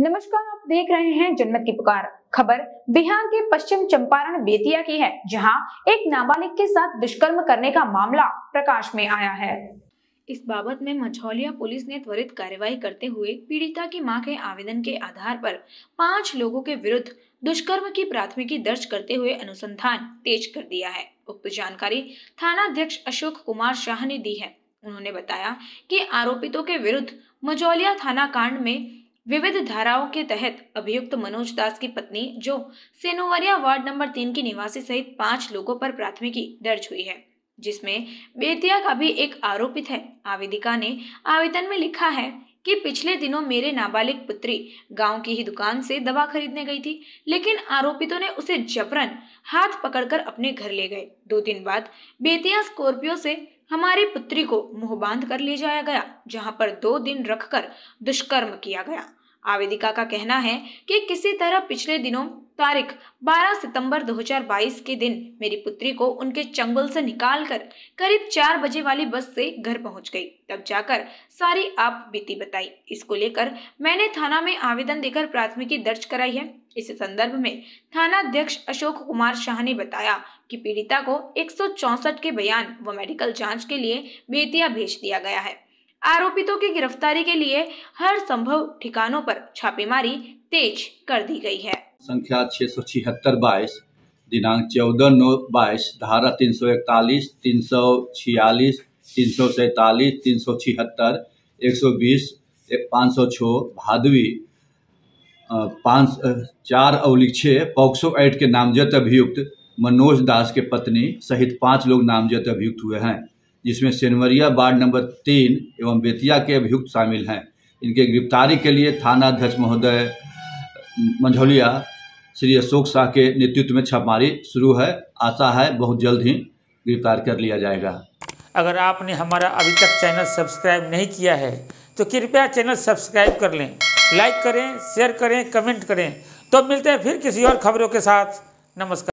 नमस्कार, आप देख रहे हैं जनमत की पुकार। खबर बिहार के पश्चिम चंपारण बेतिया की है, जहां एक नाबालिग के साथ दुष्कर्म करने का मामला प्रकाश में आया है। इस बाबत में मझौलिया पुलिस ने त्वरित कार्रवाई करते हुए पीड़िता की मां के आवेदन के आधार पर 5 लोगों के विरुद्ध दुष्कर्म की प्राथमिकी दर्ज करते हुए अनुसंधान तेज कर दिया है। उक्त जानकारी थाना अध्यक्ष अशोक कुमार शाह ने दी है। उन्होंने बताया कि आरोपितों के विरुद्ध मझौलिया थाना कांड में विविध धाराओं के तहत अभियुक्त मनोज दास की पत्नी, जो सेनवरिया वार्ड नंबर 3 की निवासी, सहित 5 लोगों पर प्राथमिकी दर्ज हुई है, जिसमें बेतिया का भी एक आरोपित है। आवेदिका ने आवेदन में लिखा है कि पिछले दिनों मेरे नाबालिग पुत्री गांव की ही दुकान से दवा खरीदने गई थी, लेकिन आरोपितों ने उसे जबरन हाथ पकड़कर अपने घर ले गए। 2 दिन बाद बेतिया स्कॉर्पियो से हमारी पुत्री को मुंह बांध कर ले जाया गया, जहां पर 2 दिन रखकर दुष्कर्म किया गया। आवेदिका का कहना है कि किसी तरह पिछले दिनों तारीख 12 सितंबर 2022 के दिन मेरी पुत्री को उनके चंगुल से निकालकर करीब 4 बजे वाली बस से घर पहुंच गई, तब जाकर सारी आप बीती बताई। इसको लेकर मैंने थाना में आवेदन देकर प्राथमिकी दर्ज कराई है। इस संदर्भ में थाना अध्यक्ष अशोक कुमार शाह ने बताया कि पीड़िता को 164 के बयान व मेडिकल जाँच के लिए बेतिया भेज दिया गया है। आरोपितों की गिरफ्तारी के लिए हर संभव ठिकानों पर छापेमारी तेज कर दी गई है। संख्या 676/22 दिनांक 14/9/22 धारा 341, 346, 347, 376, 120, 506 भादवी 5/4/6 POCSO एक्ट के नामजद अभियुक्त मनोज दास के पत्नी सहित 5 लोग नामजद अभियुक्त हुए हैं, जिसमें सेनवरिया वार्ड नंबर 3 एवं बेतिया के अभियुक्त शामिल हैं। इनके गिरफ्तारी के लिए थाना अध्यक्ष महोदय मझौलिया श्री अशोक शाह के नेतृत्व में छापेमारी शुरू है। आशा है बहुत जल्द ही गिरफ्तार कर लिया जाएगा। अगर आपने हमारा अभी तक चैनल सब्सक्राइब नहीं किया है तो कृपया चैनल सब्सक्राइब कर लें, लाइक करें, शेयर करें, कमेंट करें। तो मिलते हैं फिर किसी और खबरों के साथ। नमस्कार।